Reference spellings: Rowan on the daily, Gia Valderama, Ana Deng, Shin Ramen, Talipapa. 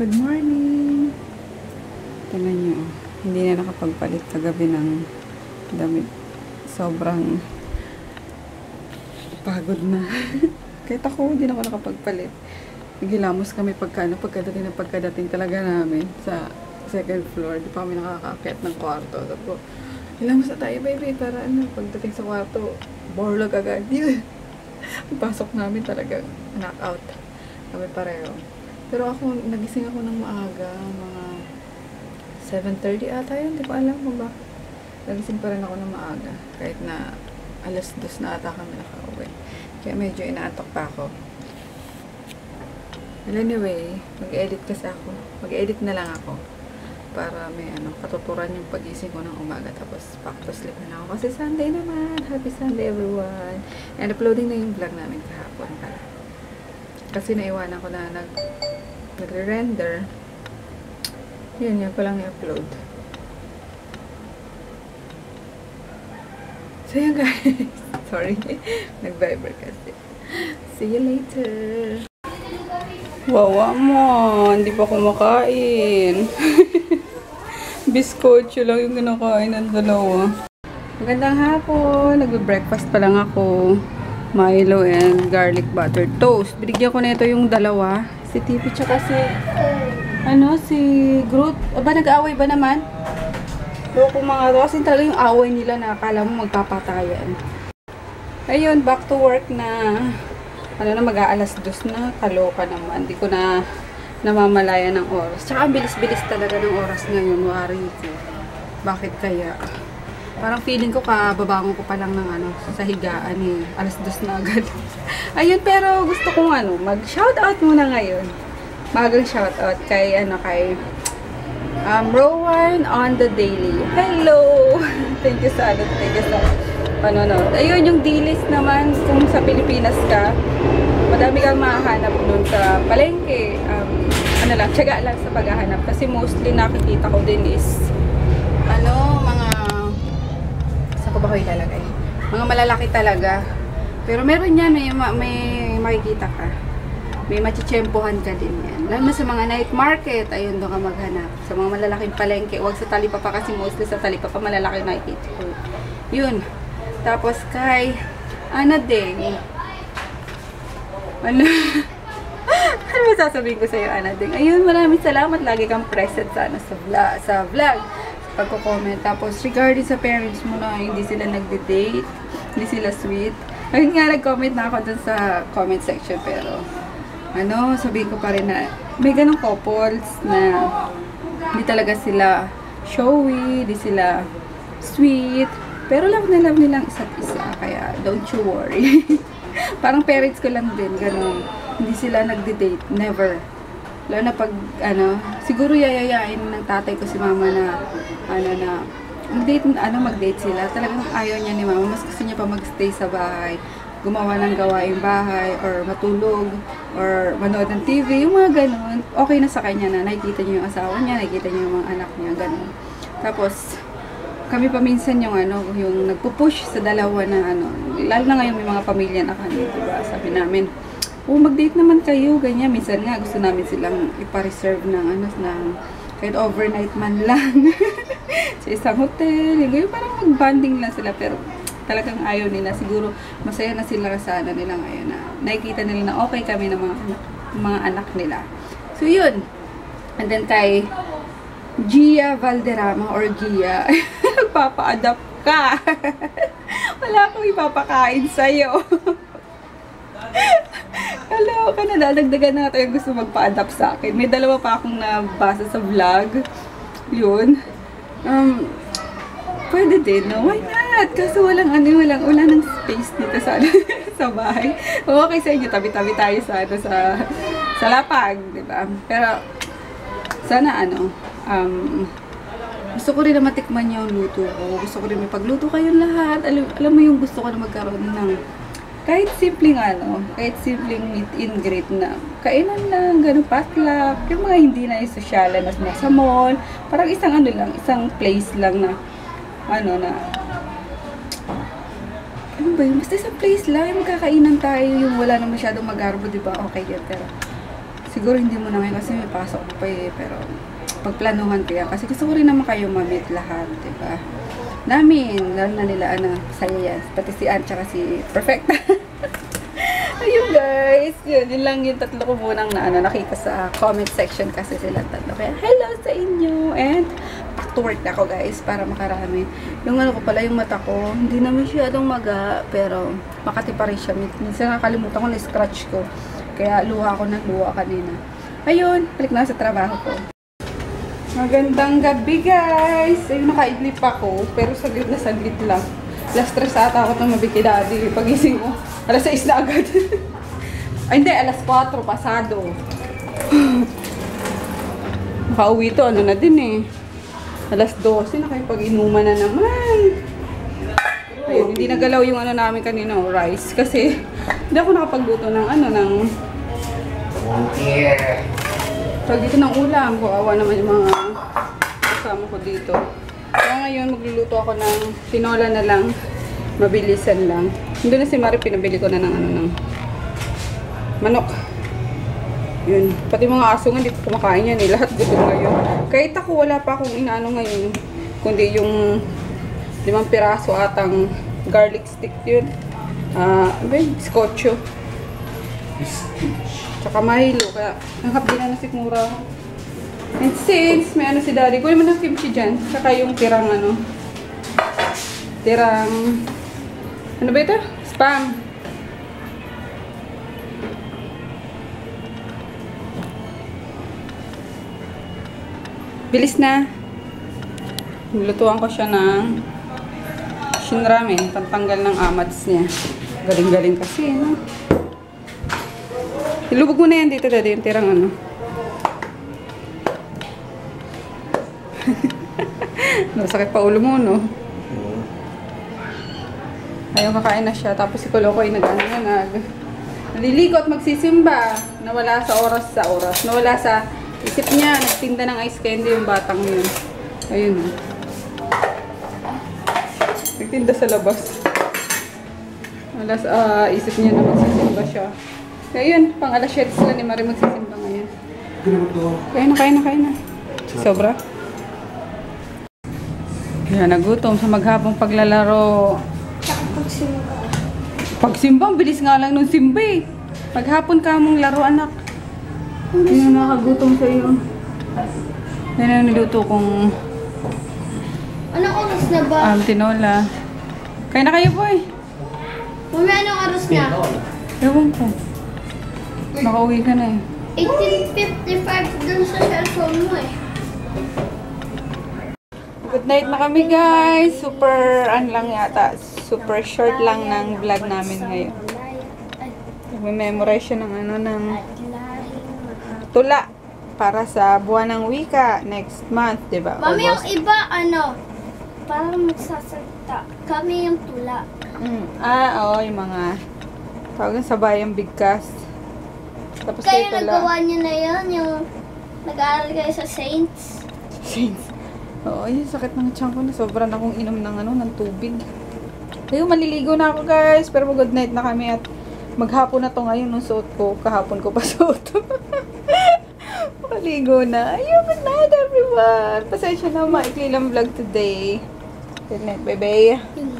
Good morning! Tignan nyo, hindi na nakapagpalit kagabi ng damit. Sobrang pagod na. Kahit ako, hindi na ako nakapagpalit. Nagilamos kami pagkadating talaga namin sa second floor. Di pa kami nakakakit ng kwarto. Tapos, ilamos na tayo, baby, para ano, pagdating sa kwarto, borlog agad. Pasok namin talaga, knockout. Kami pareho. Pero ako, nagising ako ng maaga, mga 7:30 ata yun, di ko alam kung bakit. Nagising pa rin ako ng maaga, kahit na alas 2 na ata kami nakauwi. Kaya medyo inaantok pa ako. Well, anyway, mag-edit kasi ako. Mag-edit na lang ako. Para may ano, katuturan yung pagising ko ng umaga. Tapos back to sleep na ako. Kasi Sunday naman. Happy Sunday everyone. And uploading na yung vlog namin kahapon pala. Kasi naiwanan ko na nag-render. Yun ko lang i-upload. So yun guys. Sorry. Nag-viber kasi. See you later. Wawa mo. Hindi pa kumakain. Biskotyo lang yung kinakain ng dalawa. Magandang hapon. Nagbe-breakfast pa lang ako. Milo and garlic butter toast. Binigyan ko na ito yung dalawa. Si Tipi tsaka si... ano? Si Groot. Aba, nag-away ba naman? Loko mga to. Kasi talaga yung away nila na akala mo magpapatayan. Ayun, back to work na. Ano na, mag-aalas 2 na. Kaloka naman. Hindi ko na namamalaya ng oras. Tsaka bilis-bilis talaga ng oras ngayon. Wari ko. Bakit kaya? Parang feeling ko kababangon ko pa lang ng ano, sa higaan eh. Alas 2 na agad. Ayun, pero gusto kong ano, mag-shoutout muna ngayon. Magang shoutout kay, ano, kay Rowan on the daily. Hello! Thank you sa ano, thank you sa panonood. Ayun, yung D-list naman, kung sa Pilipinas ka, madami kang mahanap nun sa palengke. Ano lang, tiyaga lang sa paghahanap. Kasi mostly nakikita ko din is, ano, mga ilalagay. Mga malalaki talaga. Pero meron yan, may makikita ka. May machichempohan ka din yan. Lalo na sa mga night market, ayun doon ka maghanap. Sa mga malalaking palengke. Huwag sa Talipapa kasi mostly sa Talipapa malalaki nakikita ko. Yun. Tapos kay ano din? Ano? Ano masasabihin ko sa'yo, Ana Deng? Ayun, maraming salamat. Lagi kang present sana sa vlog. Pagko-comment. Tapos, regarding sa parents mo na hindi sila nagde-date, hindi sila sweet. Ayun nga, nag-comment na ako dun sa comment section, pero ano, sabihin ko pa rin na may ganong couples na hindi talaga sila showy, hindi sila sweet, pero love nilang isa't isa, kaya don't you worry. Parang parents ko lang din, ganun. Hindi sila nagde-date, never. Lalo na pag, ano, siguro yayayain ng tatay ko si mama na, ano, na, mag-date sila. Talagang ayaw niya ni mama. Mas gusto niya pa mag-stay sa bahay. Gumawa ng gawaing bahay, or matulog, or manood ng TV, yung mga ganun. Okay na sa kanya na, nakikita niya yung asawa niya, nakikita niya yung mga anak niya, ganun. Tapos, kami paminsan yung, ano, yung nagpupush sa dalawa na, ano, lalo na ngayon may mga pamilya na kami, diba? Sabi namin, oh, mag-date naman kayo, ganyan. Minsan nga, gusto namin silang ipa-reserve ng, ano, ng, kahit overnight man lang. Sa isang hotel. Yung parang mag-bonding lang sila, pero talagang ayaw nila. Siguro, masaya na sila sana nila ngayon na nakikita nila na okay kami ng mga anak nila. So, yun. And then, kay Gia Valderama or Gia, papa-adapt ka. Wala akong ipapakain sa'yo. Hello, ka na, dadagdagan na tayo gusto magpa-adapt sa akin. May dalawa pa akong nabasa sa vlog. Yun. Pwede din, no? Why not? Kasi walang ano, wala ng space dito sa, sa bahay. Okay sa inyo, tabi-tabi tayo sa lapag, diba? Pero, sana ano, gusto ko rin na matikman yung luto ko. Gusto ko rin may pagluto kayong lahat. Alam mo yung gusto ko na magkaroon ng kahit simpleng ano, kahit simpleng meet-in greet na kainan lang, ganun, patlap, yung mga hindi na isosyalan na sa mall, parang isang ano lang, isang place lang na, ano na, ano ba yun, basta isang place lang, magkakainan tayo, yung wala na masyadong mag-arbo, diba, okay yan, pero Siguro hindi mo na ngayon kasi may pasok pa eh. Pero pagplanuhan ko yan. Kasi gusto ko rin naman kayo ma-meet lahat, diba? Namin, lalo na nila, ano, saya yan. Pati si Ann, tsaka si Perfect. Ayun guys, yun lang yung tatlo ko munang na, ano, nakita sa comment section kasi sila tatlo. Kaya hello sa inyo and back to work na ako guys para makarami. Yung ano ko pala, yung mata ko, hindi na masyadong maga, pero makati pa rin siya. Minsan nakalimutan ko na scratch ko. Kaya luha ko ng luha kanina. Ayun, balik na sa trabaho ko. Magandang gabi guys! Ayun, nakaidlip ako, pero saglit lang. Alas 3 ata ako itong mabiki dati. Pagising ko, alas 6 na agad. Ay hindi, alas 4, pasado. Makauwi to, ano na din eh. Alas 12, nakipag-inuman na naman. Ayun, hindi nagalaw yung ano namin kanina, rice. Kasi, hindi ako nakapagluto ng ano, ng... So, dito ng ulam, kawawa naman yung mga kasama ko dito. Kaya ngayon, magluluto ako ng tinola na lang. Mabilisan lang. Doon na si Mari, pinabili ko na ng ano, ng manok. Yun. Pati mga aso nga, hindi ko kumakain yan eh. Lahat gutom ngayon. Kahit ako, wala pa akong inaano ngayon. Kundi yung 5 piraso atang garlic stick yun. Biskotso. Tsaka mahilo, kaya nakapila na si Mura. And since may ano si Daddy, kunin mo ng kimchi dyan. Tsaka yung tirang ano. Tirang... Ano ba ito? Spam. Bilis na. Nilutuan ko siya ng Shin Ramen. Pantanggal ng amats niya. Galing-galing kasi, no? Ilubog mo na yan dito, Daddy, yung tirang ano. Masakit pa ulo mo, no? Ayun, kakain na siya. Tapos si Kolo ko ay naliligo at magsisimba. Nawala sa oras Nawala sa isip niya. Nagtinda ng ice candy yung batang yun. Ayun. Nagtinda sa labas. Nawala sa isip niya na magsisimba siya. Ngayon, pang alas 7 sila ni Mari magsisimba ngayon. Kain na. Sobra. Yan, nagutom sa maghapong paglalaro. Pagsimba. Pagsimba, ang bilis nga lang nung simba eh. Maghapon ka mong laro, anak. Yan, nakagutom sa'yo. Yan ang niluto kong... Anong oras na ba? Tinola. Kain na kayo, boy. Mami, anong oras na? Ewan ko. Makauwi ka na eh. 18:55 dun sa cellphone mo eh. Good night na kami guys. Super, lang yata. Super short lang ng vlog namin ngayon. Nag-memorize siya ng ano, ng tula. Para sa buwan ng wika. Next month, diba? Mami, yung iba, ano, parang magsasalita. Kami yung tula. Oo, yung mga tawagan sa bayang bigkas. Tapos kayo nagawa nyo na yun, yung nag-aaral kayo sa Saints. Oo, yung sakit ng tiyan ko na sobrang akong inom ng ano, ng tubig. Ayun, maliligo na ako guys, pero good night na kami at maghapon na to ngayon nung suot ko. Kahapon ko pa suot. Maligo na. Ayun, good night everyone. Pasensya na, maikli lang vlog today. Good night, bye-bye.